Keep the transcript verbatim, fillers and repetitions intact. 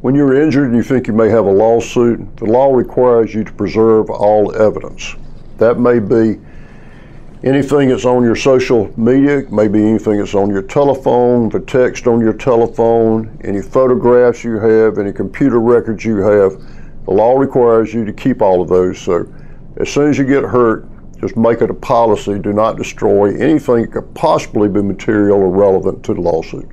When you're injured and you think you may have a lawsuit, the law requires you to preserve all evidence. That may be anything that's on your social media, it may be anything that's on your telephone, the text on your telephone, any photographs you have, any computer records you have. The law requires you to keep all of those. So as soon as you get hurt, just make it a policy, do not destroy anything that could possibly be material or relevant to the lawsuit.